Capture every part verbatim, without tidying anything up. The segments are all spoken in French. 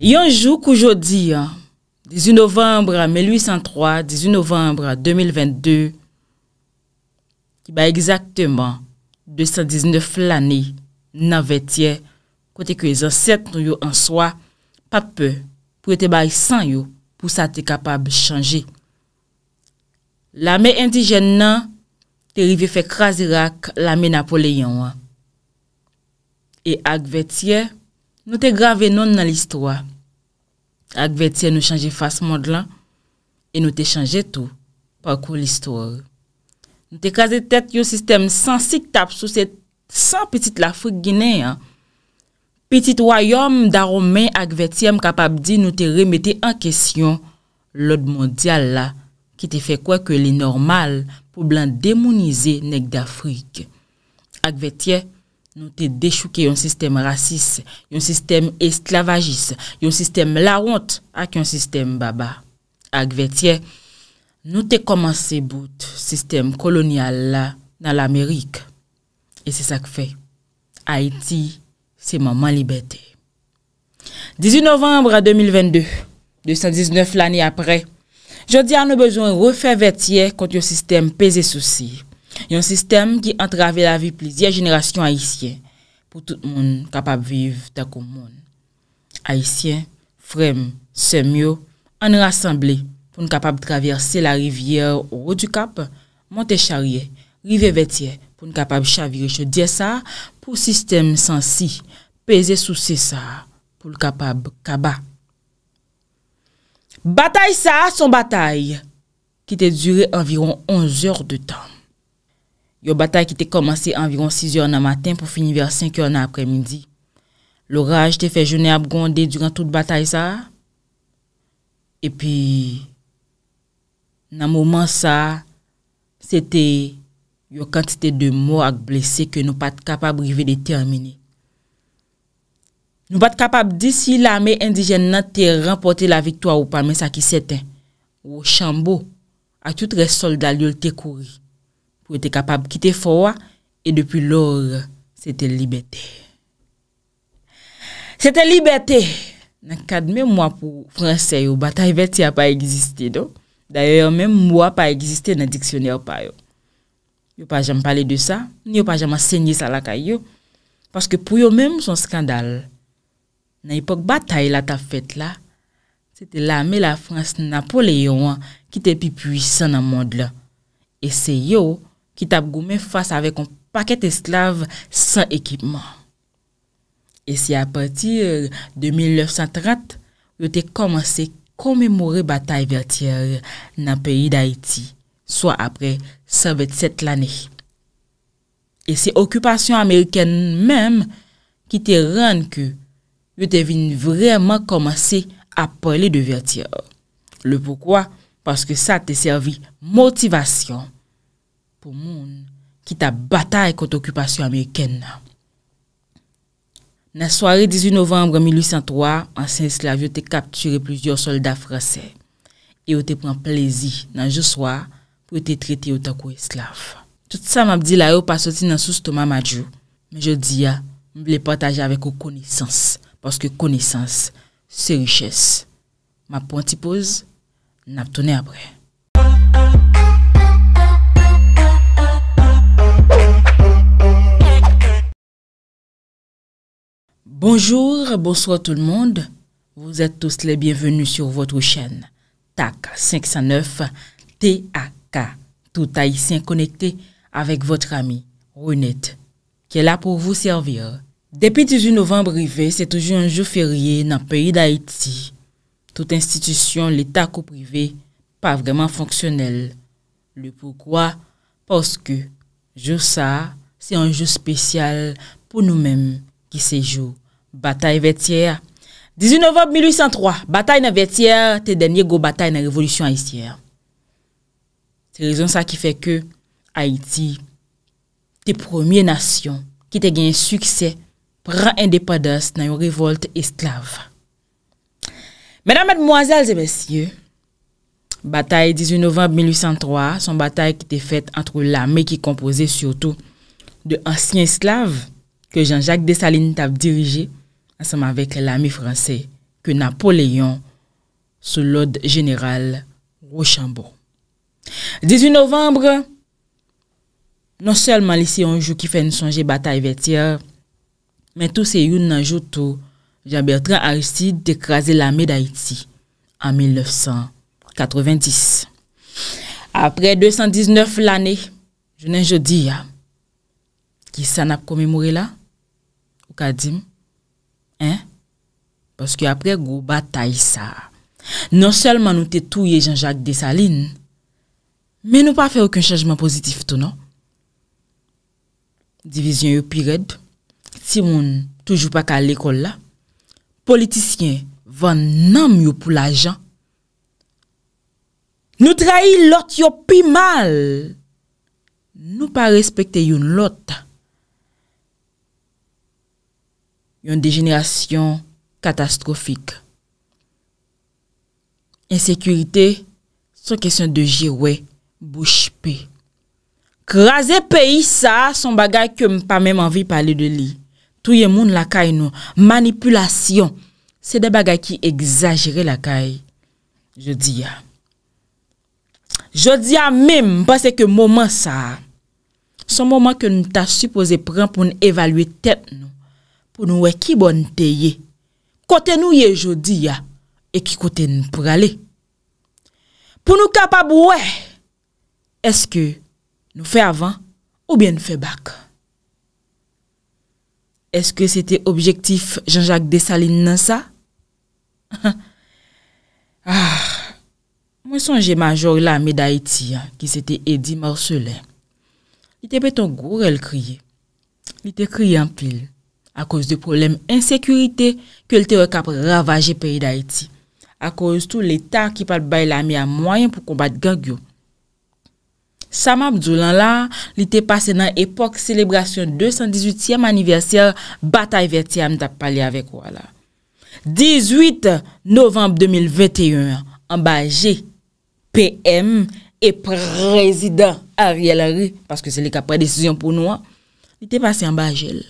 Yon jour qu'aujourd'hui, dix-huit novembre mille huit cent trois, dix-huit novembre deux mille vingt-deux, qui va exactement deux cent dix-neuf l'année, dans Vertières, côté que les ancêtres nous en soi, pas peu, pour être bail sans yo, pour ça être capable de changer. L'armée indigène nan, te rive fait craser l'armée Napoléon. Et avec Vertières, nous te gravé non dans l'histoire. Avec Vertières, nous changer face monde là et nous te changer tout parcours l'histoire. Nous te craser tête yo système sans six tap sous cette sans petite l'Afrique guinéenne. Petit royaume d'Aromain avec Vertières capable dit nous te remettre en question l'ordre mondial là qui te fait quoi que les normal pour blanc démoniser nèg d'Afrique. Avec Vertières, nous te déchouqué un système raciste, un système esclavagiste, un système la honte, avec un système baba. Avec Vertières, nous te commencé bout système colonial là dans l'Amérique. Et c'est ça que fait. Haïti, c'est maman liberté. dix-huit novembre deux mille vingt-deux, deux cent dix-neuf l'année après, jodi a nous besoin refaire Vertières contre un système pesé souci. Un système qui entrave la vie de plusieurs générations haïtiennes pour tout le monde capable de vivre dans le monde. Haïtiens, frères, sœurs, on est rassemblés pour nous capable de traverser la rivière au haut du Cap, monter Charrier, river Vertières pour nous capable de chavirer je dis ça pour le système sans si, peser sous ça pour le capable kaba. Bataille ça, son bataille qui a duré environ onze heures de temps. Yo bataille qui te commencé environ six heures dans matin pour finir vers cinq heures dans après-midi. L'orage te fait jeûner à gronder durant toute bataille ça. Et puis dans moment ça, c'était une quantité de morts et blessés que nous pas capable de déterminer. Nous pas capable d'ici l'armée indigène n'a te remporté la victoire ou pas, mais ça qui certain. Rochambeau a tout les soldats lui te courir pour être capable de quitter Foua, et depuis lors, c'était liberté. C'était liberté. Dans le cadre même moi pour français, la bataille Vertières n'a pas existé. D'ailleurs, même moi pas existé dans le dictionnaire. Je n'ai pas jamais parlé de ça, je n'ai pas jamais enseigné ça à la caillou. Parce que pour eux-mêmes, son scandale. Dans l'époque bataille la ta fête là, c'était l'armée la France Napoléon qui était plus puissant dans le monde là. Et c'est eux qui t'a gommé face avec un paquet d'esclaves sans équipement. Et c'est à partir de mille neuf cent trente que tu as commencé à commémorer la bataille Vertières dans le pays d'Haïti, soit après cent vingt-sept l'année. Et c'est l'occupation américaine même qui te rend que tu as vraiment commencé à parler de Vertières. Le pourquoi? Parce que ça t'a servi motivation pour le monde qui t'a bataille contre l'occupation américaine. Dans la soirée dix-huit novembre mille huit cent trois, ancien esclave a capturé plusieurs soldats français et a pris plaisir dans le soir pour être traité en tant qu'esclave. Tout ça m'a dit là, je pas sorti dans sous-stomac Madjou, mais je dis à, je voulais partager avec vous connaissance parce que connaissance c'est richesse. Ma petite pause. N'a pas tourné après. Bonjour, bonsoir tout le monde. Vous êtes tous les bienvenus sur votre chaîne T A K cinq cent neuf T A K. Tout haïtien connecté avec votre ami Renette qui est là pour vous servir. Depuis dix-huit novembre arrivé, c'est toujours un jour férié dans le pays d'Haïti. Toute institution, l'État ou privé, pas vraiment fonctionnelle. Le pourquoi? Parce que, jour ça, c'est un jour spécial pour nous-mêmes qui se joue. Bataille Vertières. dix-huit novembre mille huit cent trois, bataille de Vertières, tes derniers gros batailles dans la révolution haïtienne. C'est la raison ça qui fait que Haïti, tes premières nations qui te gagné succès, prend indépendance dans une révolte esclave. Mesdames, Mesdemoiselles et Messieurs, bataille dix-huit novembre mille huit cent trois, son bataille qui était faite entre l'armée qui composait surtout de anciens esclaves que Jean-Jacques Dessalines a dirigé ensemble avec l'armée française que Napoléon sous l'ordre général Rochambeau. dix-huit novembre, non seulement ici un jour qui fait nous songer bataille Vertières, mais tout c'est un jour où Jean-Bertrand Aristide écrasé l'armée d'Haïti en mille neuf cent quatre-vingt-dix. Après deux cent dix-neuf l'année, je ne jeudi, qui s'en a commémoré là? Ou Kadim? Hein? Parce que après gros bataille ça, non seulement nous t'es touillé Jean-Jacques Dessalines, mais nous pas fait aucun changement positif tout non? Division yo pirade, si on toujours pas qu'à l'école là, politicien vendant mieux pour l'argent. Nous trahir l'autre yo pi mal. Nous pas respecter yon l'autre. Yon dégénération catastrophique. Insécurité, c'est question de gérer bouche pé. Craser pays ça, son bagage que me pas même envie parler de lui. Tout le monde la caille nous, manipulation, c'est des bagages qui exagèrent la caille. Je dis ya. Je dis à même parce que moment ça, son moment que nous t'a supposé prendre pour nous évaluer tête nous, pour nous qui bonne tailler. Côté nous y jodi ya et qui côté nous pour aller. Pour nous capable ouais. Est-ce que nous fait avant ou bien nous fait back? Est-ce que c'était objectif Jean-Jacques Dessalines dans ça? Ah, moi songe major la médaille qui c'était Eddy Marcelin. Il était péton gros elle crier. Il était crié en pile à cause de problèmes insécurité que le terre cap ravager pays d'Haïti. À cause tout l'état qui pas bail la à moyen pour combattre gang. Samab Doulan là, il était passé dans l'époque célébration deux cent dix-huitième anniversaire bataille Vertières, m'ta parlé avec vous là. dix-huit novembre deux mille vingt et un, en bagé P M et président Ariel Henry, parce que c'est le cas de décision pour nous, il était passé en bagé.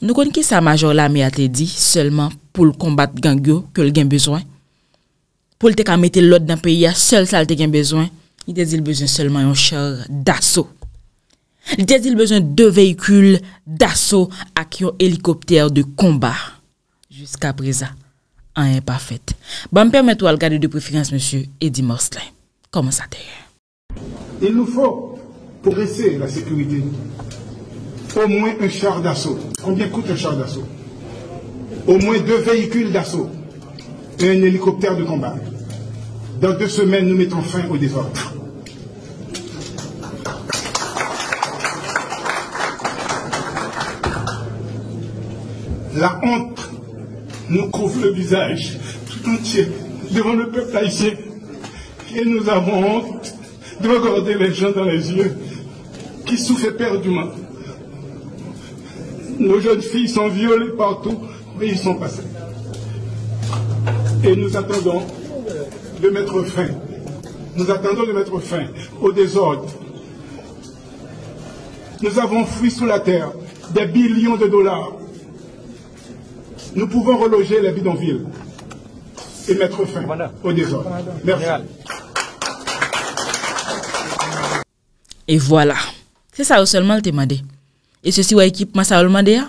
Nous connaissons sa major là, mais a te dit seulement pour le combattre gangio que le gain besoin. Pour le te mettre l'autre dans le pays, seul ça le gain besoin. Il a dit besoin seulement d'un char d'assaut. Il a dit besoin de deux véhicules d'assaut avec un hélicoptère de combat. Jusqu'à présent, rien pas fait. Bon, permettez-moi de regarder de préférence, monsieur Eddy Marcelin. Comment ça t'est? Il nous faut, pour rester la sécurité, au moins un char d'assaut. Combien coûte un char d'assaut? Au moins deux véhicules d'assaut et un hélicoptère de combat. Dans deux semaines, nous mettons fin au désordre. La honte nous couvre le visage tout entier devant le peuple haïtien. Et nous avons honte de regarder les gens dans les yeux qui souffrent éperdument. Nos jeunes filles sont violées partout, mais ils sont passés. Et nous attendons de mettre fin. Nous attendons de mettre fin au désordre. Nous avons fui sous la terre des billions de dollars. Nous pouvons reloger les bidonvilles et mettre fin au désordre. Merci. Et voilà. C'est ça seulement le demandé. Et ceci, l'équipement, ça le demandé,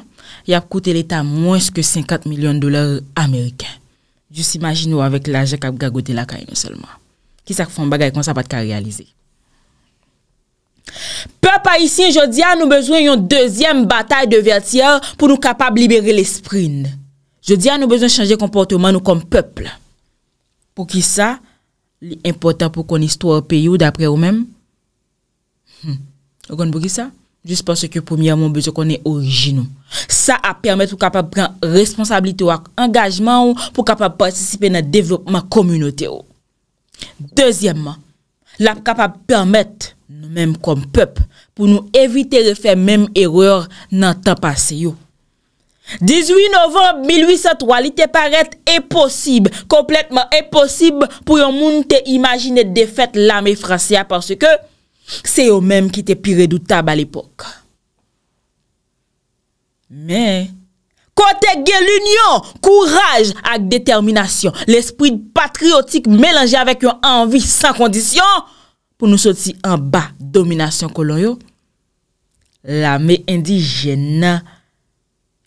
il a coûté l'État moins que cinquante millions de dollars américains. Juste imaginez avec l'argent qui a gagoté la caille seulement. Qui ça fait un bagage comme ça pas de réaliser. Peuple haïtien, je dis à nous besoin d'une deuxième bataille de Vertières pour nous capables de libérer l'esprit. Je dis à nous besoin de changer de comportement nous comme peuple. Pour qui ça, l'important pour qu'on histoire pays ou d'après vous-même. Hum. Vous comprenez pour qui ça? Juste parce que premièrement, besoin qu'on est originaux. Ça a permis de capable prendre responsabilité ou engagement pour capable participer dans le développement communautaire. Deuxièmement, la capable permettre nous-mêmes comme peuple pour nous éviter de faire même erreur dans le temps passé. dix-huit novembre mille huit cent trois, il te paraît impossible, complètement impossible pour un monde te imaginer défaite l'armée française parce que c'est eux-mêmes qui étaient plus redoutables à l'époque. Mais, Côté l'union, courage avec détermination, l'esprit patriotique mélangé avec une envie sans condition pour nous sortir en bas domination coloniale. L'armée indigène,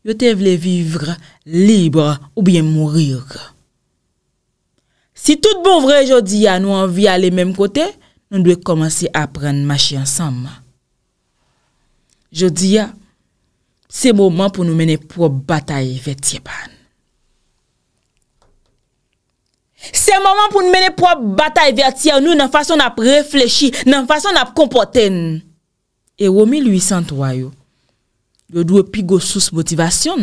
yo te vle vivre libre ou bien mourir. Si tout bon vrai jodi a nous envie aller même côté, nous devons commencer à apprendre marcher ensemble. Jodi a c'est moment pour nous mener pour bataille Vertières. C'est moment pour nous mener pour bataille Vertières, nous dans façon n'a réfléchir, dans façon n'a comporter. Et au mille huit cent trois yo, yo doit pigo sous motivation.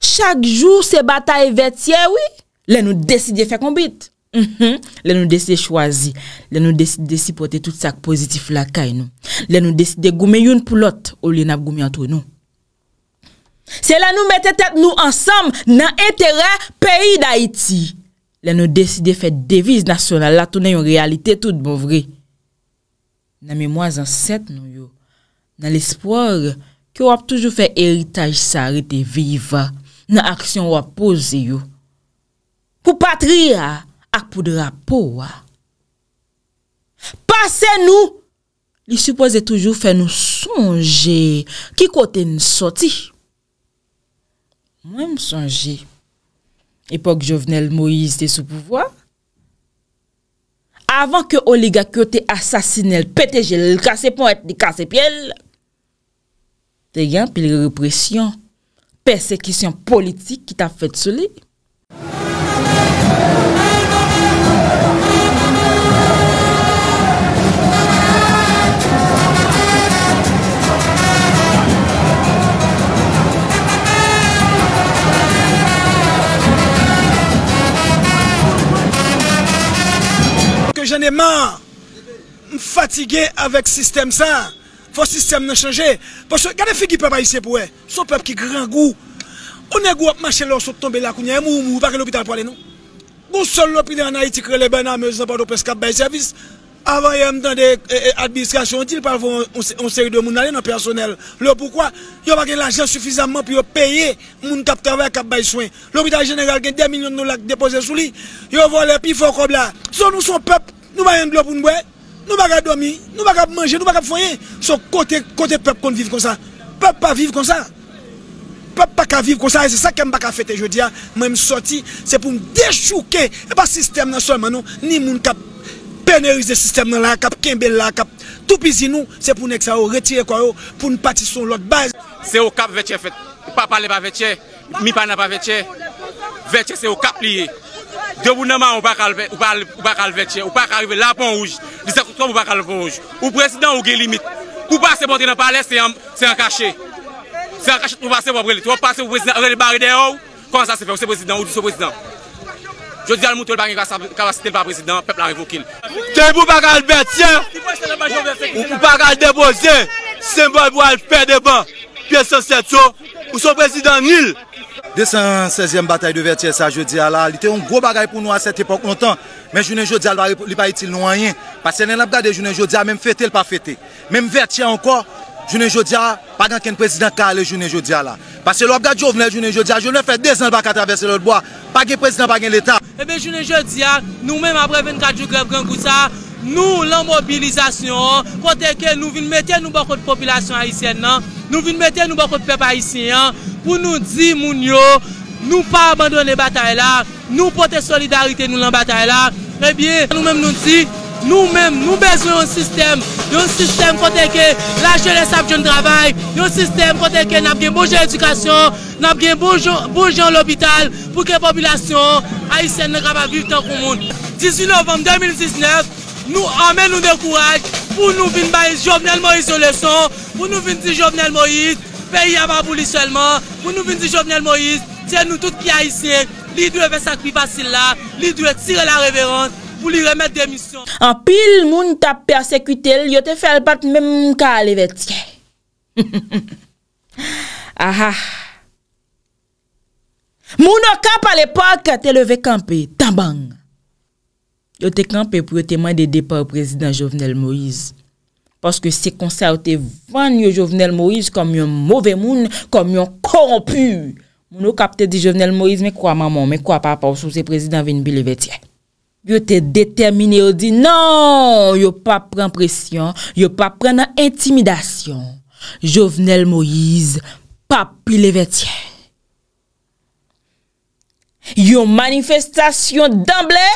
Chaque jour ces batailles Vertières, oui, les nous décider faire combattre. Mm-hmm. Les nous décider choisir, les nous décider si porter tout ça positif la caille nous. Les nous décider goumer une pour l'autre au lieu n'a goumer entre nous. C'est là nous mettons tête nous ensemble dans intérêt pays d'Haïti. Là nous décider faire devise nationale là tourner une réalité toute bon vrai. Dans mémoire ancêtre nous yo dans l'espoir que on a toujours fait héritage ça rester vivant dans action on a posé yo pour patrie ak pour drapeau. Passez nous il suppose toujours faire nous songer qui côté nous sorti. Moi, je me songe, époque Jovenel Moïse était sous pouvoir. Avant que l'oligarque était assassiné, pété, le cassé pour être cassé piel, il y a une répression, persécution politique qui t'a fait sur lui. J'en ai marre, fatigué avec système ça. Faut système ne changer. Parce que regardez les qui peuvent ici pour eux. Son peuple qui grand goût. On est goût à marcher là, on sont tombés là, qu'on est mou mou, pas que l'hôpital pour aller nous. Bon seul l'hôpital en Haïti crée les bonnes amis, pas de presque bail service. Avant y a dans des administrations, ils parlent on série de monde aller dans personnel. Le pourquoi? Ils ont pas l'argent suffisamment pour payer monde qui travaille qui bail soin. L'hôpital général qui deux millions de dollars déposés sous lui. Ils volent les pifs comme là. Son nous son peuple nous ne sommes pas pour nous, nous ne dormir, nous ne sommes pas manger, nous ne sommes pas foyer. C'est côté côté peuple qu'on vit comme ça. Peuple ne peut pas vivre comme ça. Peuple ne peut pas vivre comme ça. Et c'est ça que je ne peux pas faire aujourd'hui. Moi, je suis sorti, c'est pour me déchouquer. Et pas le système seulement, non. Ni les gens qui pénalisent le système, qui kembe là, qui tout pisi nous, c'est pour nous retirer, pour nous partir sur l'autre base. C'est au cap Vertières. Pas parler de Vertières. Mi pas n'a pas Vertières. Vertières, c'est au cap lié. De vous ne pas arriver ou pas arriver là pour rouge. Ou pas rouge. Ou président ou des limites. Ou passer pour dans le palais, c'est un cachet. C'est un cachet pour passer pour le passer pour président, vous barrer dehors. Comment ça se fait? C'est président ou du président. Je dis à le mouton, capacité par président, peuple a révoqué. C'est pour pas ou pas déposer, symbole pour le faire devant. Pièce cent sept ou son président nul. deux cent seizième bataille de Vertières, ça je dis à la, il était un gros bagage pour nous à cette époque longtemps. Mais je ne dis pas qu'il n'y a pas été rien. Parce que nous avons regardé, je ne dis pas, même fêter, il pas fêter. Même Vertières encore, je ne dis pas, pas qu'un président qui a allé, je ne dis pas là. Parce que l'on regarde Jovenel, je ne dis pas, je ne fais deux ans pas traverser l'autre bois. Pas qu'un président, pas qu'un l'État. Eh bien, je ne dis pas, nous-mêmes après vingt-quatre jours grève grand coup ça, nous, la mobilisation, côté que nous venons mettre nous beaucoup de population haïtienne, nous venons mettre nous beaucoup de peuple haïtien, pour nous dire, nous ne pas abandonner la bataille là, nous porter solidarité nous dans la bataille là, eh bien, nous-mêmes nous disons, nous-mêmes, nous besoin d'un système, d'un système côté que la jeunesse a besoin de travail, d'un système côté que nous avons une bonne éducation, nous avons une bonne gens à l'hôpital, pour que la population haïtienne ne soit pas vivre tant que le monde. dix-huit novembre deux mille dix-neuf, nous emmène de courage pour nous venir bailler Jovenel Moïse sur le son, pour nous venir dire Jovenel Moïse, pays à Babouli seulement, pour nous venir dire Jovenel Moïse, c'est nous tous qui haïtiens, les deux faire ça qui facile là, les deux tirer la révérence pour lui remettre des missions. En pile, moun t'a persécuté, yo te fait le battre même ka les Vertières. Aha. Moun okap à l'époque te levé campé, tambang. Yo te campé pour te demander départ au président Jovenel Moïse. Parce que c'est comme ça que te vend Jovenel Moïse comme un mauvais monde, comme un corrompu. Nous capté dit Jovenel Moïse, mais quoi maman, mais quoi papa, sous ce président Vinbile Vertières. Yo te déterminé, yo dit non, yo pas prendre pression, yo pas prendre intimidation. Jovenel Moïse, pas pile Vertières. Yo manifestation d'emblée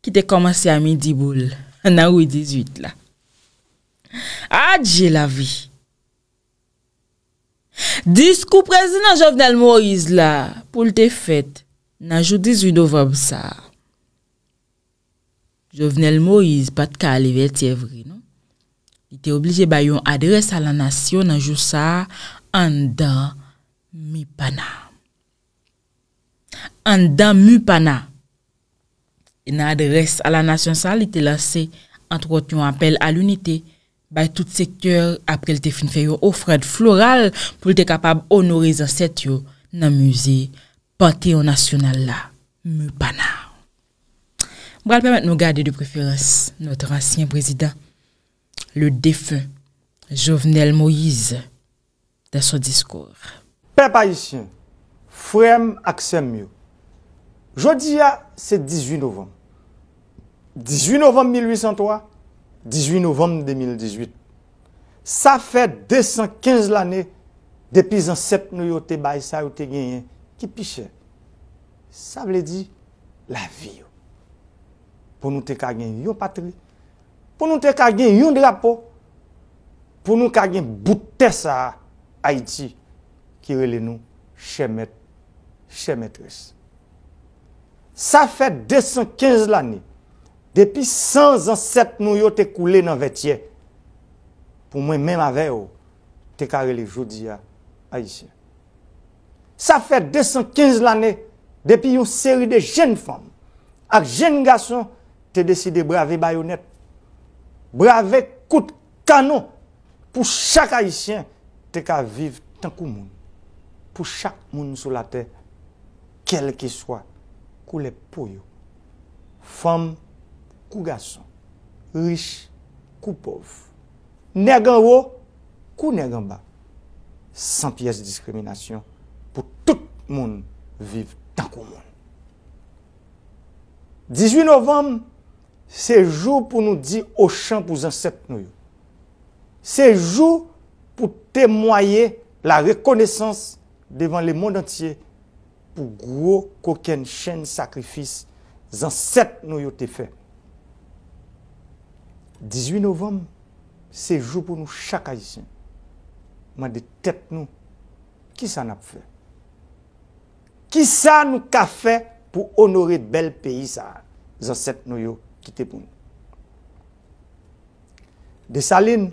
qui te commencé à midi boule. En août dix-huit là. Ah, j'ai la vie. Discours président Jovenel Moïse là pour le fête nan jour dix-huit novembre ça. Jovenel Moïse pas de calé Vertières vrai non. Il était obligé ba yon adresse à la nation nan jour ça en dan Mipana. En dan Mipana. Une adresse à la nation ça il était lancé entre un appel à l'unité. By tout secteur après le fin fait offrande florale pour être capable honorer ancêtre yo dans musée Panthéon National là Mupana. On va permettre nous garder de préférence notre ancien président le défunt Jovenel Moïse dans son discours. Peuple haïtien, frère ak sèm yo. Jodi a c'est dix-huit novembre. dix-huit novembre mille huit cent trois. dix-huit novembre deux mille dix-huit. Ça fait deux cent quinze l'année depuis en sept nous yote bay ça yote gagné qui piche. Ça veut dire la vie. Pour nous te ka gagner yon patrie. Pour nous te ka gagner yon drapeau. Pour nous ka gagner bouté ça Haïti qui relè nous chez maître chez maîtresse. Ça fait deux cent quinze l'année. Depuis cent ans sept nous yo te coulé dans Vertières. Pour moi même avec vous, te carré les jodi à Haïtien. Ça fait deux cent quinze l'année depuis une série de jeunes femmes ak jeunes garçons te décidé braver baïonnette. Braver coup de canon pour chaque Haïtien te ka vivre tant que monde. Pour chaque monde sur la terre quel qu'il soit coulé pour yo. Femme kou garçon, riche, kou pauvre, nèg en haut, kou nèg en bas, sans pièce de discrimination pour tout le monde vivre tant qu'au monde. dix-huit novembre, c'est jour pour nous dire au champ pour ancêtres nous. C'est jour pour témoigner la reconnaissance devant le monde entier pour gros coquin chaîne sacrifice ancêtres nous ont fait. dix-huit novembre, c'est jour pour nous, chaque Haïtien. Mais de tête nous, qui ça n'a fait? Qui ça nous a fait pour honorer bel pays, ça? Les ancêtres nous qui étaient pour nous. De Saline,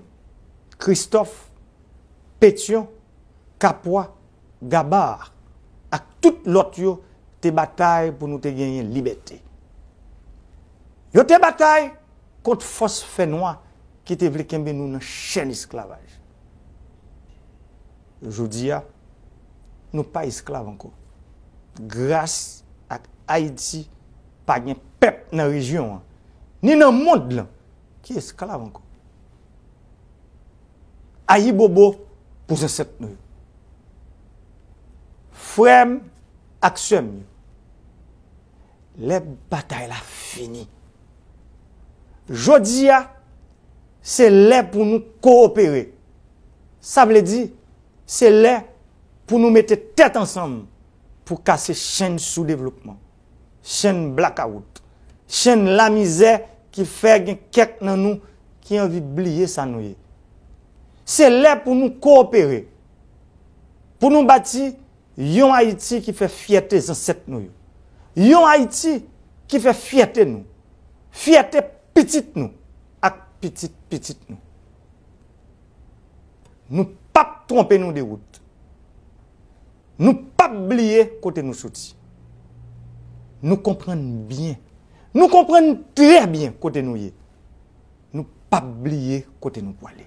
Christophe, Pétion, Capois, Gabar, à tout l'autre, te bataille pour nous te gagner liberté. Yo te bataille contre force fait noir qui te vle kembe nous dans chaîne esclavage. Jodi a nous pas esclaves encore. Grâce à Haïti pas gen peuple dans région ni dans monde là qui esclave encore. Aïe bobo pour cette nous. Frère ak sèm yo. Les batailles la fini. Jodia, c'est là pour nous coopérer. Ça veut dire, c'est là pour nous mettre tête ensemble pour casser chaîne sous-développement, chaîne blackout, chaîne la misère qui fait quelqu'un dans nous qui a envie d'oublier ça nous. C'est là pour nous coopérer, pour nous bâtir un Haïti qui fait fierté dans cette nous. Un Haïti qui fait fierté nous. Fierté petite nous, ak petite, petite nous. Nous pas tromper nous de route. Nous pas oublier côté nous sorti. Nous comprenons bien. Nous comprenons très bien côté nous y. Nous pas oublier côté nous pour aller.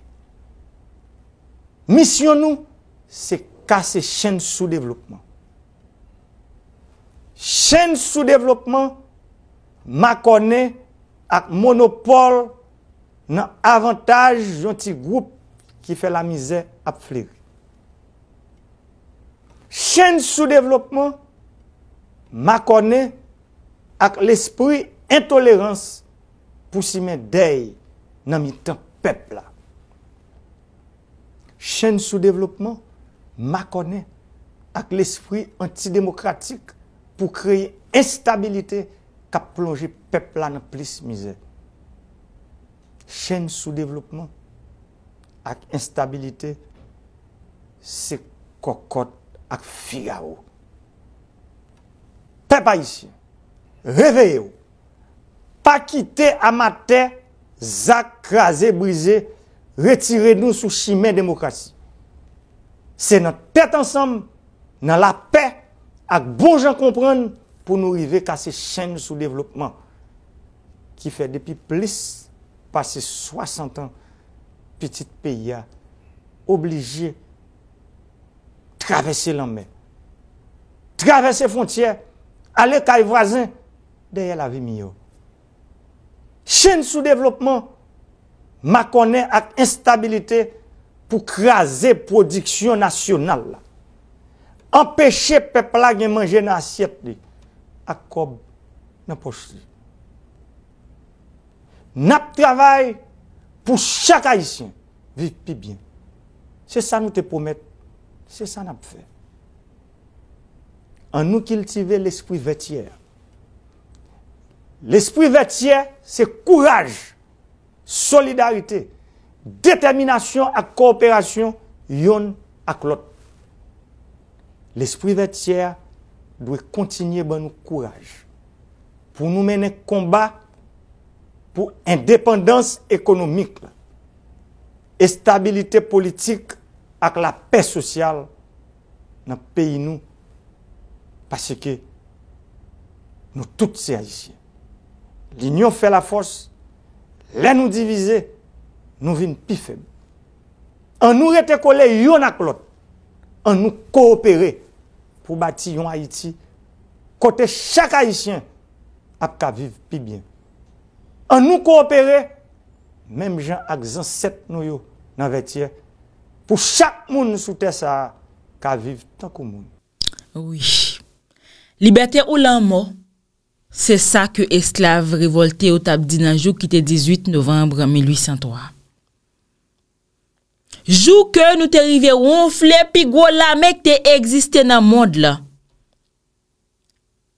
Mission nous, c'est casser chaîne sous-développement. Chaîne sous-développement, ma connaît avec monopole, dans avantage d'un petit groupe qui fait la misère à fleurir. chaîne sous-développement, Maconnais, avec l'esprit intolérance pour s'y mettre d'œil dans le temps peuple là. Chaîne sous-développement, Maconnais, avec l'esprit antidémocratique pour créer instabilité qui a plongé le peuple là dans plus misère. Chaîne sous-développement, avec instabilité, c'est cocotte avec Figaro. Peuple haïtien, réveillez-vous. Pas quitter amateur, zac, crasé, brisé, retirez-nous sous chemin démocratie. C'est notre tête ensemble, dans la paix, avec bon gens comprendre, pour nous arriver à ces chaînes sous développement qui fait depuis plus passer soixante ans, petit pays obligé traverser la mer, traverser frontières, aller chez voisin derrière la vie mieux. Chaîne sous-développement, Maconnais avec instabilité pour craser production nationale. Empêcher le peuple de manger dans l'assiette, à cob dans la poche. Nous travaillons pour chaque Haïtien vivre plus bien. C'est ça que nous te promettons. C'est ça que nous faisons. En nous cultiver l'esprit vertière. L'esprit vertière, c'est courage, solidarité, détermination et coopération, yon ak l'autre. L'esprit vertière doit continuer ben nous courage pour nous mener combat pour indépendance économique, et stabilité politique avec la paix sociale dans le pays nous, parce que nous tous ces Haïtiens. L'union fait la force, les nous diviser, nous vîmes plus faibles. En nous rester collés, yon ak l'autre, en nous coopérer pour bâtir un Haïti, côté chaque Haïtien a vivre plus bien. En nous coopérer, même gens avec sept nous yo dans Vertières, pour chaque monde sous terre ça qu'a vivre tant que monde. Oui. Liberté ou la mort, c'est ça que esclaves révoltés au Tabdi dans jour qui était dix-huit novembre mille huit cent trois. Jour que nous t'arrivé ronfler puis gros la mec t'es existé dans monde là.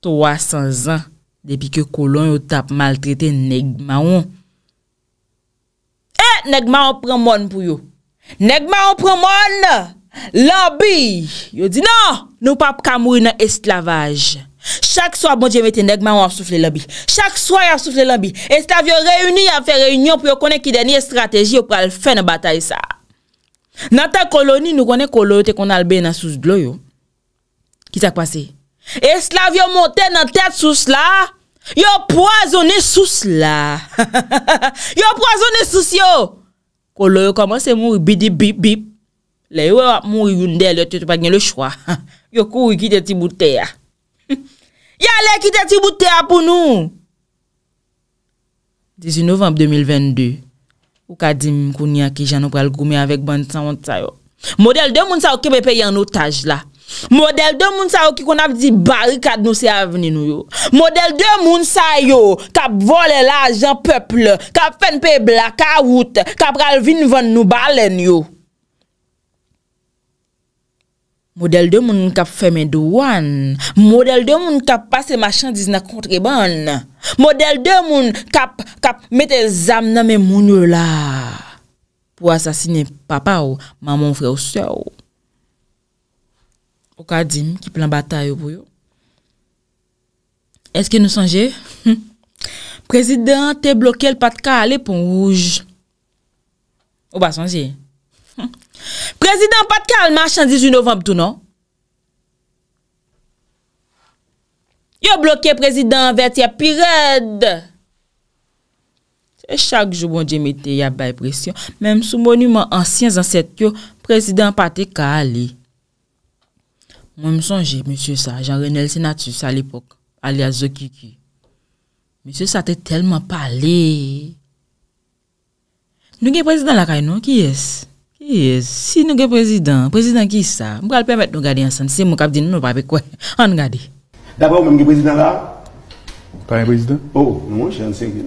trois cents ans. Depuis que colon yo tap maltraité nèg maon. Eh, nèg maon prend mon pour yo. Nèg maon prend mon. L'ambi, yo dit non, nous pas ka mourir dans esclavage. Chaque soir bon Dieu mette nèg maon a souffler l'ambi. Chaque soir a souffler l'ambi. Esclave yo réuni a faire réunion pour yo connaître qui dernière stratégie pour le faire dans bataille ça. Dans ta colonie nous connaît colonie te qu'on albé dans sous de l'eau yo. Qui s'est passé? Esclaves yo monté dans tête sous là, yo poisonné sous là. Yo poisonné sous yo. Kolo yo commence à mourir bidi bip bip. Les yo a mourir une d'elle, tu pas le choix. Yo couri quitter ti bout terre. Ya allez quitter ti bout terre pour nous. dix-huit novembre deux mille vingt-deux. Ou ka di m kounya ki jan nou pral goumer avec bande sans ça yo. Modèle de moun sa ki paye en otage là. Modèle de moun sa yo ki kon ap di barricade nou se aveni nou yo. Modèle de moun sa yo k'ap vole l'argent peuple, k'ap fèn pay blackout, k'ap pral vinn vann nou balen yo. Modèle de moun k'ap ferme douane, modèle de moun k'ap passe marchandise nan contrebande. Modèle de moun k'ap k'ap mette zam nan men moun yo la pour assassiner papa ou maman frère ou sœur. Au Kadim qui plan bataille pour yo. Est-ce que nous songez? Président te bloqué le patka aller pour rouge. Ou pas songez? Président patka al marchand dix-huit novembre tout non? Yo bloqué président Vertières Pirade. Chaque jour bon Dieu mette y a bail pression, même sous monument anciens ancêtres yo, président patka aller. Moi, je me songe, monsieur, ça, Jean-Renel Sénatus à l'époque, alias Zokiki. Monsieur, ça t'a tellement parlé. Nous avons un président là, non? Qui est-ce? Qui Et si nous sommes président, président qui ça, nous allons permettre de nous garder ensemble. Si nous sommes nous ne pas avec quoi, on nous garde. D'abord, même le président là. Pas un président? Oh, non, je ne sais pas.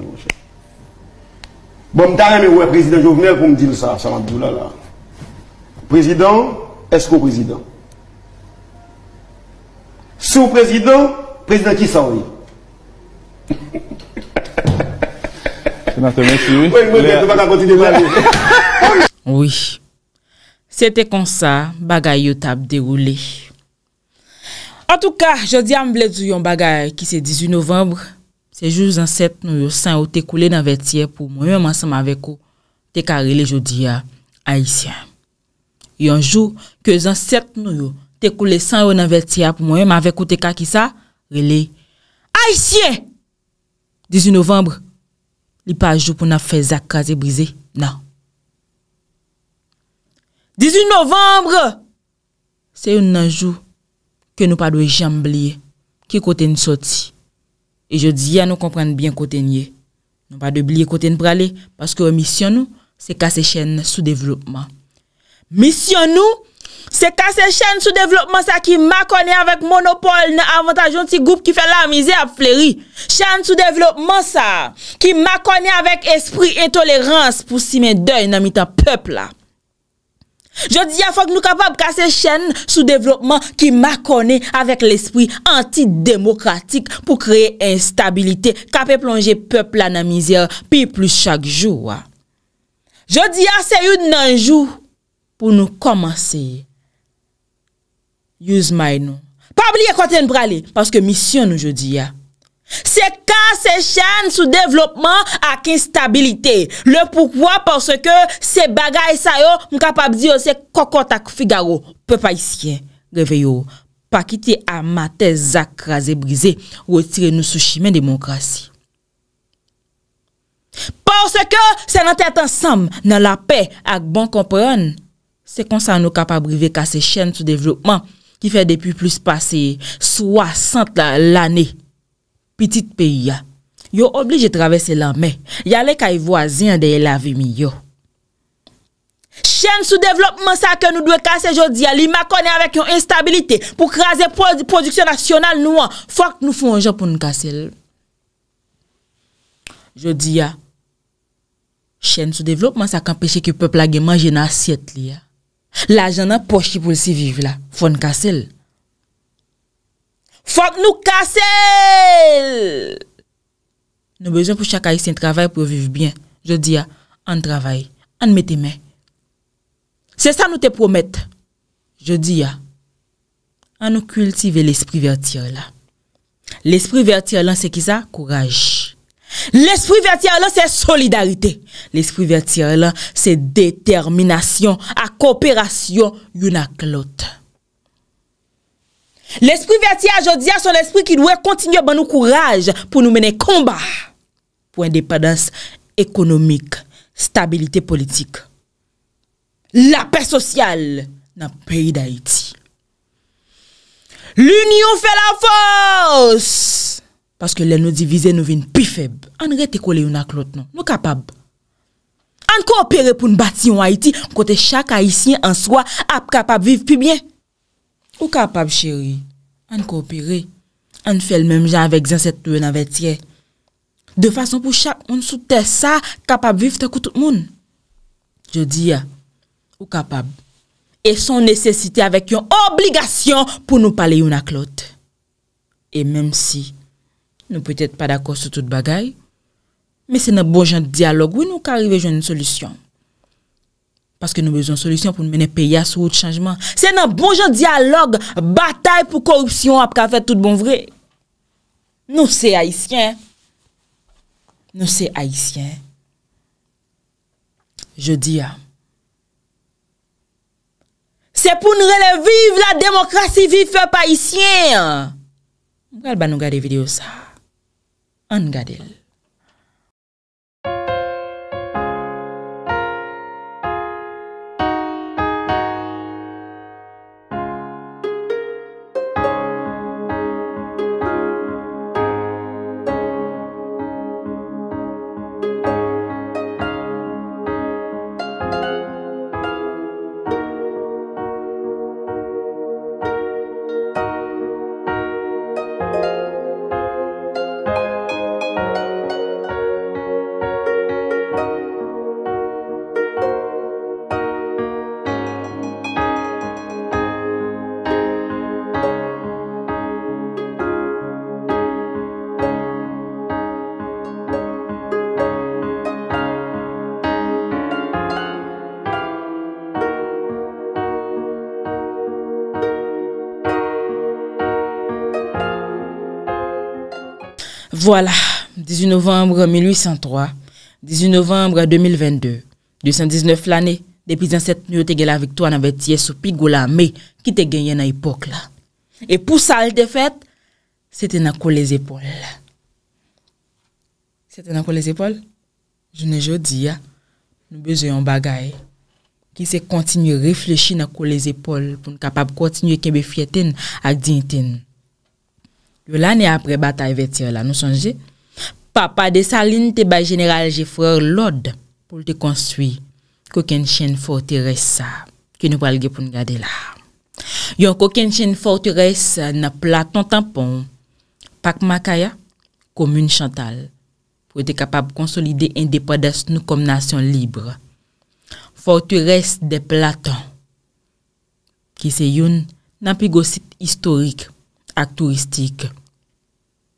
Bon, je suis président Jovenel pour me dire ça, ça m'a dit là. Président, est-ce que président? Sous président, président qui s'en est? Sénateur, monsieur. Oui, je ne peux pas continuer à parler. Oui. C'était comme ça, bagaille a déroulé. En tout cas, je dis à m'blé du yon bagaille qui c'est dix-huit novembre. C'est juste en sept, nous yon saint ou te coulé dans Vertières pour moi, yon ensemble avec ou, te carré le jodi à Haïtien. Yon jour, que zan sept nous yon, te coulé sans yon dans Vertières pour moi, yon avec ou te ka qui ça, relé Haïtien! dix-huit novembre, li pa jou pour na fait zak krasé brisé, non. dix-huit novembre, c'est un jour que nous pas doit jamais oublier qui côté nous sorti. Et je dis à nous comprendre bien côté nous. Nous pas oublier côté nous praler parce que mission nous c'est casser chaîne sous développement. Mission nous c'est casser chaîne sous développement ça qui m'a connu avec monopole avantage un petit groupe qui fait la misère à fleuri. Chaîne sous développement ça qui m'a connu avec esprit intolérance pour si mes deuil dans mitan peuple là. Je dis à faut que nous capables de casser chaîne sous développement qui m'acconnaît avec l'esprit antidémocratique pour créer instabilité, capé plonger peuple à la misère, puis plus chaque jour. Je dis à c'est une jour pour nous commencer. Use my nom. Pas oublier quand on va aller, parce que mission nous je dis à. C'est casser chaîne sous développement avec instabilité. Le pourquoi parce que ces bagailles ça yo, m'capable dire c'est cocotte Figaro. Peuple haïtien, réveillez-vous. Pas quitter à mater zak krasé brisé, retirez-nous sous chemin démocratie. Parce que c'est notre tête ensemble dans la paix avec bon comprendre. C'est comme ça nous capable briver casser chaîne sous développement qui fait depuis plus passer soixante l'année. Petit pays, yo obligé de traverser la mer. Yale kay voisin de la vie miyo. Chaîne sous développement ça que nous doit casser jodi a li ma connaît avec une instabilité pour craser produ production nationale nous faut que nous fongeons pour nous casser. Jodi a chaîne sous développement ça qu'empêcher que peuple a manger dans assiette li. L'argent dans poche pour se vivre là, faut nous casser. Faut que nous casser. Nous besoin pour chaque haïtien travail pour vivre bien. Je dis à on travaille, on mette main. C'est ça nous te promettons. Je dis à on nous cultiver l'esprit vertière là. L'esprit vertière là c'est qui ça? Courage. L'esprit vertière là c'est solidarité. L'esprit vertière là c'est détermination à coopération une à l'autre. L'esprit vertière, je dis, c'est l'esprit qui doit continuer à nous courage pour nous mener combat pour indépendance économique, stabilité politique, la paix sociale dans le pays d'Haïti. L'union fait la force parce que les nous diviser nous vient plus faibles. On reste collé une à l'autre, non? Nous capables. On coopérer pour nous bâtir en Haïti côté chaque Haïtien en soi est capable de vivre plus bien. Ou capable chéri, on coopérer, on fait le même genre avec cette dans Vertières. De façon pour chaque monde sous terre ça capable vivre tout tout le monde. Je dis ou capable et son nécessité avec une obligation pour nous parler une à l'autre. Et même si nous peut-être pas d'accord sur toute bagaille, mais c'est notre bon genre de dialogue oui nous qu'arriver à une solution. Parce que nous avons besoin de solutions pour nous mener pays à ce autre changement. C'est un bon genre dialogue, bataille pour corruption, après faire tout bon vrai. Nous, c'est haïtiens. Nous, c'est haïtiens. Je dis, c'est pour nous relever la démocratie vive par haïtien. Nous allons regarder la vidéo ça. On regarde. Voilà, dix-huit novembre mille huit cent trois, dix-huit novembre deux mille vingt-deux, deux cent dix-neuf l'année, depuis cette nuit, tu as la victoire dans Vertières sous Pigola, mais qui t'a gagné dans l'époque là. Et pour ça, le fait, c'était dans les épaules. C'était dans les épaules. Je ne veux dire, nous avons besoin de bagaille qui se continue à réfléchir dans les épaules pour nous capable continuer à fierté et dignité. L'année après bataille Vertières là, nous songez, papa De Saline te ba général Geoffroy l'ordre pour te construire qu'aucune chaîne forteresse que nous parlons pour nous garder là. Yon qu'aucune chaîne forteresse na Platon Tampon, Pac-Macaya, commune Chantal pour être capable de consolider l'indépendance nous comme nation libre. Forteresse de Platon qui c'est une nan pi gwo site historique et touristique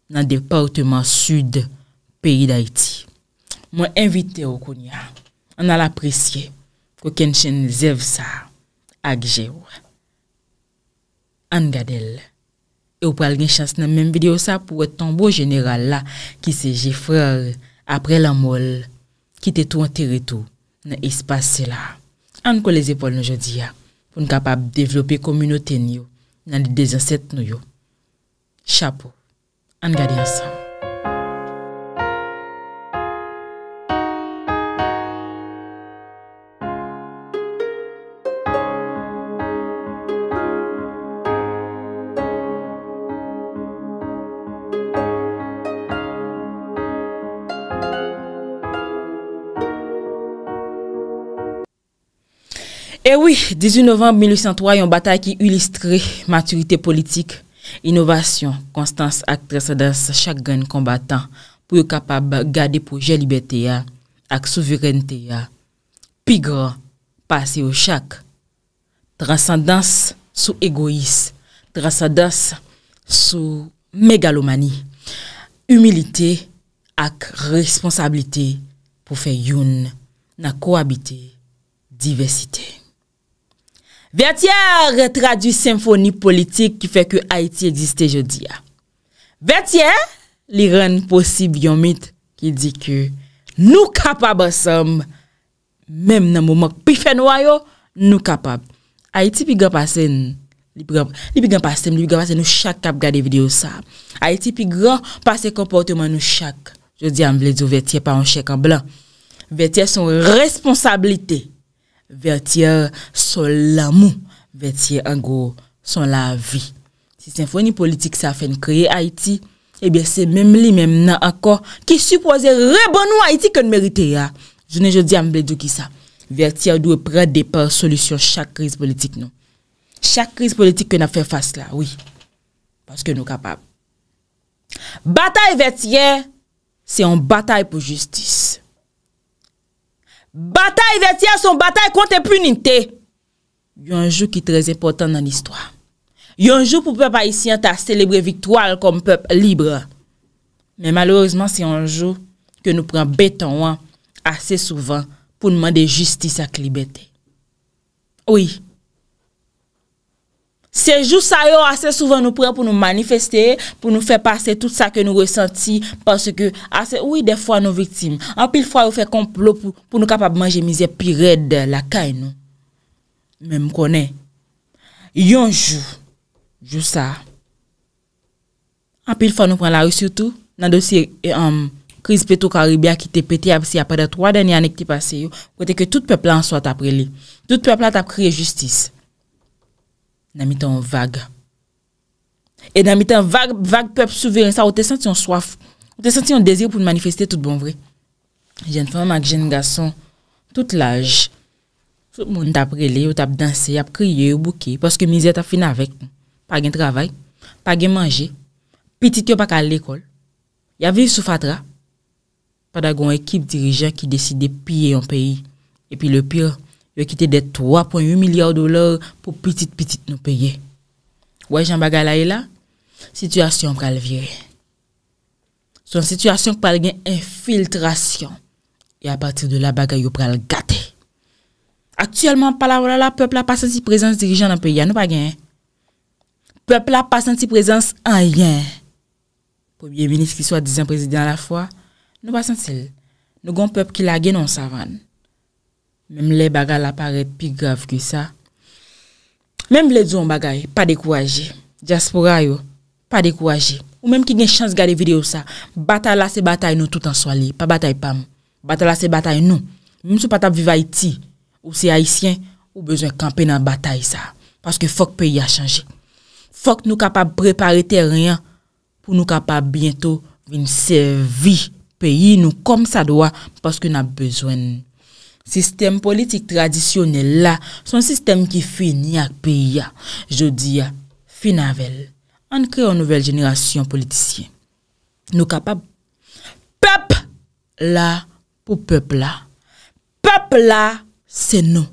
dans le département sud pays d'Haïti. Moi invité au Konya, on a l'apprécié que Kenshin zève ça ak Géo. An gadel. Et vous pral gen chance dans même vidéo ça pour tombeau général là qui c'est Geoffroy après la mole qui était tout enterré tout dans espace là. On ko les épaules aujourd'hui pour nous capable développer communauté nous dans les deux ancêtres nous. Chapeau. On regarde ensemble. Et oui, dix-huit novembre mille huit cent trois, une bataille qui illustrait maturité politique, innovation, constance et transcendance chaque grand combattant pour être capable de garder projet liberté et souveraineté. Plus grand, passer au chaque. Transcendance sous égoïsme, transcendance sous mégalomanie, humilité et responsabilité pour faire une cohabiter diversité. Vertières traduit symphonie politique qui fait que Haïti existe aujourd'hui. Vertières, li rend possible un mythe qui dit que nous capables ensemble, même dans le moment où nous faisons, nous capables. Haïti pi grand passé, li grand passé, li grand passé, nous chaque cap garder vidéo ça. Haïti pi grand passé comportement nous chaque. Je dis en blé du Vertières pas un chèque en blanc. Vertières sont responsabilités. Vertières sont l'amour, Vertières en gros sont la vie. Si symphonie politique ça fait créer Haïti, eh bien c'est même lui même nan encore qui supposait rebondir Haïti que nous méritons. Je ne dis à Mbledou qui ça. Vertières doit prendre des par solution chaque crise politique non. Chaque crise politique que nous fait face là, oui, parce que nous sommes capables. Bataille Vertières, c'est une bataille pour justice. Bataille Vertières sont bataille contre impunité. Il y a un jour qui est très important dans l'histoire. Il y a un jour pour le peuple haïtien à célébrer victoire comme peuple libre. Mais malheureusement, c'est un jour que nous prenons béton assez souvent pour demander justice à la liberté. Oui. Ces jours, ça y est, assez souvent nous prenons pour nous manifester, pour nous faire passer tout ça que nous ressentons, parce que, assez, oui, des fois, nous victimes. En pile fois, nous faisons complot pour, pour nous capables manger misère pire de la caille, nous. Même qu'on est. Yon jour, jour ça. En pile fois, nous prenons la rue surtout, dans le dossier, um, crise Pétrocaribé qui était pété après les trois dernières années qui passées, côté que tout peuple en soit après lui. Tout peuple a créé justice. Dans le temps vague. Et dans le temps vague, vague peuple souverain, ça, on te senti un soif, on te senti un désir pour manifester tout bon vrai. Jeune femme avec jeune garçon, tout l'âge, tout le monde tape relé, tape danser, tape crier, bouquet, parce que misère t'a fini avec nous. Pas de travail, pas de manger, petit yo pas à l'école. Y a vécu sous fatra, pas d'agon équipe dirigeante qui décide de piller un pays. Et puis le pire, yo quitter des trois virgule huit milliards de dollars pour petite petite nous payer. Ouais, Jean Bagalaï là, situation pral virer. Son situation pral gen infiltration et à partir de là bagay yo pral gâter. Actuellement par là la peuple a pas senti présence dirigeant dans pays, nous pas gain. Peuple a pas senti présence en rien. premier ministre qui soit disant président à la fois, nous pas senti. Nous avons un peuple qui l'a gagné en savane. Même les bagages apparaissent plus graves que ça. Même les gens bagages, pas découragés. Diaspora, pas découragés. Ou même qui a une chance de garder vidéo ça. Bataille là, c'est bataille nous tout en soirée. Pas bataille pam. Bataille là, c'est bataille nous. Même si vous ne vivez Haïti, ou c'est haïtien, ou besoin de camper dans la bataille ça. Parce que faut que le pays a changé. Faut que nous capables de préparer terrain pour nous capables bientôt de servir pays nous comme ça doit parce que nous avons besoin. Système politique traditionnel là, son système qui finit avec pays. Je dis, finavel. On crée une nouvelle génération politicien. Nous capables. Peuple là pour peuple là. Peuple là, c'est nous.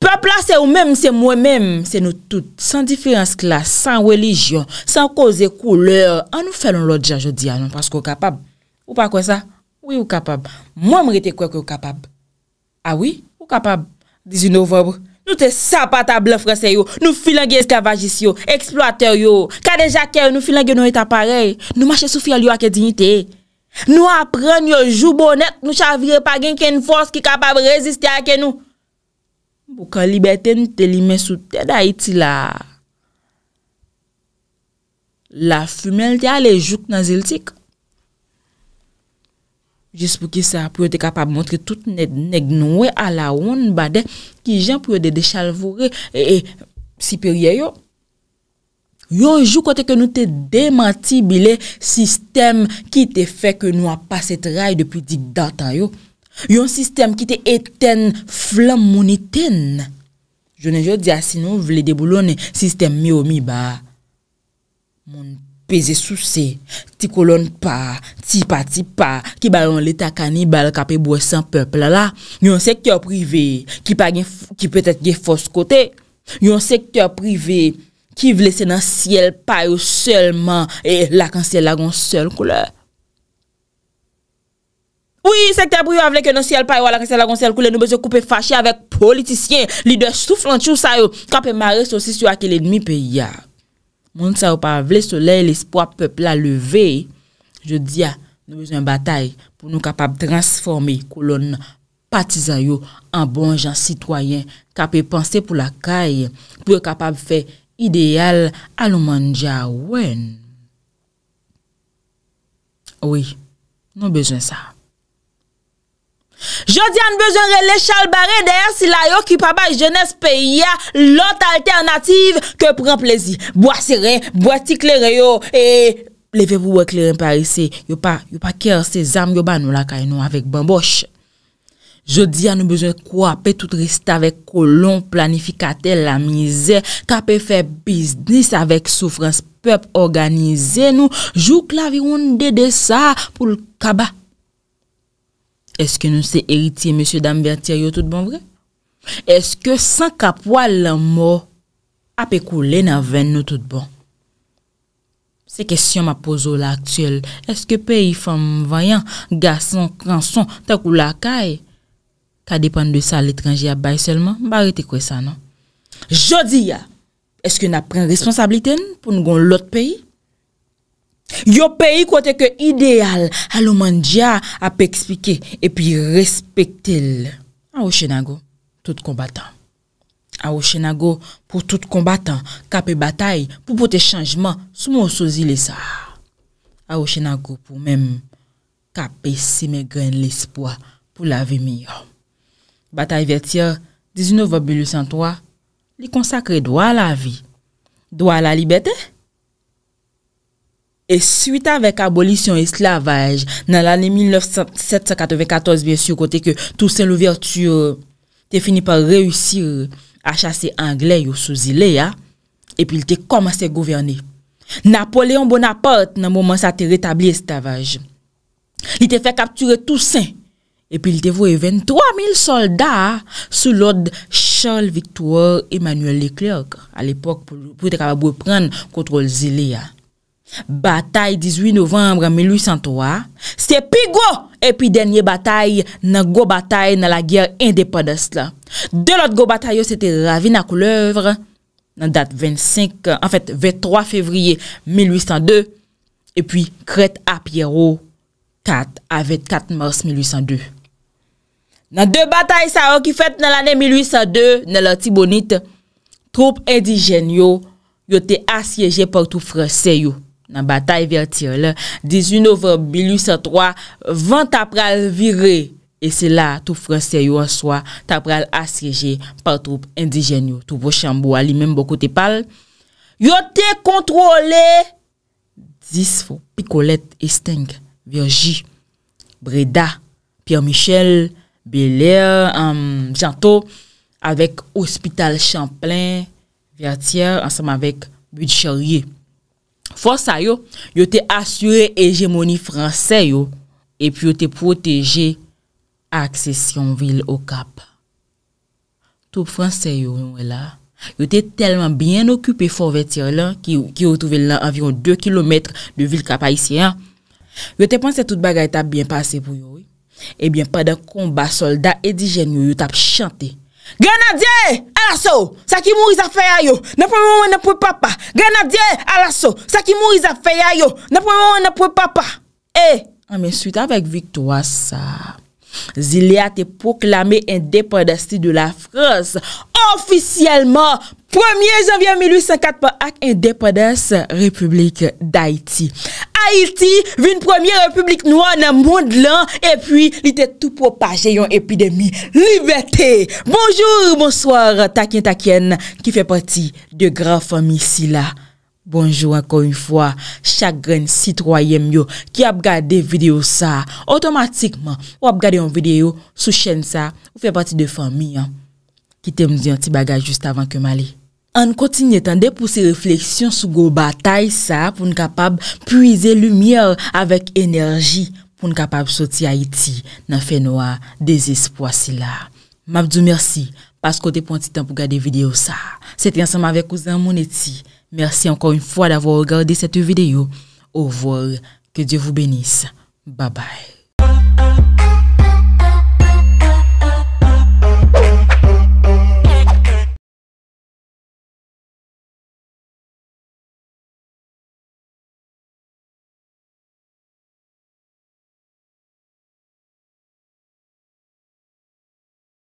Peuple là, c'est vous-même, c'est moi-même, c'est nous tous. Sans différence classe, sans religion, sans cause et couleur. On nous fait l'autre déjà, je dis, non, parce qu'on est capable. Ou pas quoi ça? Oui, ou capable. Moi, je suis quoi que capable. Ah oui? Ou capable. dix-huit novembre. Nous te sapata blanc français yo. Nous filangue esclavagistes yo. Exploiteur yo. Kade jacquer nous filangue non état pareil. Nous marchons sous fiel yo avec dignité. Nous apprenons yo jou bonnet. Nous chavire pas gen ken force qui capable résister à nous. Pour que liberté nous te limé sous terre d'Haïti là. La fumelle te allé jouk dans Zeltique. Juste pour que ça, pour être capable de montrer tout nèg à la honte, bade, qui gens pour être déchalvorés et supérieurs. Yo jou côté que nous te démenti bilé système qui te fait que nous a passé travail depuis dix d'antan yo. Yo un système qui te éteint flamme monitaine. Je ne jodi a si nous voulons déboulonner système mi o mi ba. Mon pèse sous ces, ti colonne pas, ti pas, ti pas, qui ballon l'état cannibale, capé bois sans peuple là, yon secteur privé, qui pa gen, qui peut-être gen force côté, yon secteur privé, qui veut laisser dans ciel, pas yo seulement, et la cancel la gon seule couleur. Oui, secteur privé avec que dans ciel, pas yo la cancel la gon seule couleur, nous besoin couper fâché avec politiciens, leader soufflant, tout ça yo, capé maré saucisse yo à quel ennemi pays a. Moun sa ou pa vle soleil, l'espoir peuple a levé. Je dis à nous besoin bataille pour nous capables transformer colonne partisan yo en bon gens citoyens capé penser pour la caille pour capable faire idéal à l'omanja wen. Oui, nous besoin ça. Je dis nous besoin relé Charles Barré derrière si la yo qui papa jeunesse pays l'autre alternative que prend plaisir bois serré bois ticléré yo et lever pour éclairer par ici yo pas yo pas cœur ces âmes yo ba nous la caille nous avec bamboche. Je dis nous besoin couper tout reste avec colon planificateur la misère capé faire business avec souffrance peuple organiser nous joue claviron de ça pour le kaba. Est-ce que nous sommes héritiers, monsieur, dame, Vertières, tout bon vrai? Est-ce que sans Capois, l'amour a pécoulé dans vingt nous tout bon? C'est question ma pose là actuelle. Est-ce que pays, femmes, voyants, garçons, crançons, tant que la caille, qu'à dépendre de ça, l'étranger à bail seulement? M'arrêtez quoi ça, non? Jodi, est-ce que nous prenons responsabilité pour nous gon l'autre pays? Yo pays côté que idéal à l'omandia a expliqué et puis respecter à Ochenago tout combattant à Ochenago pour tout combattant capé bataille pour porter changement sous mon sosie les ça à Ochenago pour même capé semer l'espoir pour la vie meilleure bataille Vertières dix-neuf novembre mille huit cent trois li consacré droit à la vie droit à la liberté. Et suite avec abolition esclavage, dans l'année mille sept cent quatre-vingt-quatorze, bien sûr, côté que Toussaint l'ouverture, t'es fini par réussir à chasser Anglais ou sous île, et puis il t'es commencé à gouverner. Napoléon Bonaparte, dans le moment ça, t'es rétabli esclavage. Il t'a fait capturer Toussaint, et puis il t'a voué vingt-trois mille soldats sous l'ordre Charles Victoire Emmanuel Leclerc, à l'époque, pour te prendre contrôle Zéléa. Bataille dix-huit novembre mille huit cent trois, c'est Pigo et puis dernière bataille, nan go bataille dans la guerre indépendance là. De l'autre go bataille c'était Ravine à Couleuvre, dans date vingt-cinq en fait vingt-trois février mille huit cent deux et puis Crête à Pierrot quatre avec quatre mars mille huit cent deux. Dans deux batailles ça qui fait dans l'année mille huit cent deux dans la Tibonite, troupes indigènes yo été assiégées par tout français yo. Dans la bataille Vertières dix-huit novembre mille huit cent trois, vingt après viré et c'est là tout français yo en soi après assiégé par troupes indigènes yo. Tout Rochambeau lui même beaucoup te parle. Yo été contrôlé dix fois Picolette, Estingue, Virgie, Breda, Pierre Michel, Bélair, um, Janto, avec Hôpital Champlain, Vertières, ensemble avec Budcherier. Force à yo, yo te assuré hégémonie française yo, et puis yo te protégé accession ville au Cap. Tout français yo, yo là. Yo te tellement bien occupé fort Vertières là, qui, qui retrouvé là environ deux kilomètres de ville Cap Haïtien. Yo te pensé toute bagaille t'a bien passé pour yo. Eh bien, pendant combat, soldats et indigènes, yo tap chanté. Grenadier, alasso, ça qui mourit a fait yo, n'a pas moment n'a pour papa. Grenadier, alasso, ça qui mourit a fait yo, n'a pas moment n'a pour papa. Eh, ensuite avec victoire ça, Zilia te proclamé indépendance de la France officiellement premier janvier mille huit cent quatre par acte indépendance République d'Haïti. Haïti vin première république noire dans le monde là et puis il était tout propagé une épidémie liberté. Bonjour, bonsoir takien takien qui fait partie de grand famille si là. Bonjour encore une fois chaque grain citoyen yo qui a regardé vidéo ça automatiquement ou a regardé une vidéo sous chaîne ça ou fait partie de famille hein. Qui t'aime dire un petit bagage juste avant que m'aller. On continue tendez pour ces réflexions sur go bataille ça pour nous capable puiser lumière avec énergie pour nous capable sortir Haïti dans fait noir désespoir si là. M'a dit merci parce que t'es prend petit temps pour regarder vidéo ça. C'était ensemble avec cousin Moneti. Merci encore une fois d'avoir regardé cette vidéo. Au revoir, que Dieu vous bénisse. Bye bye.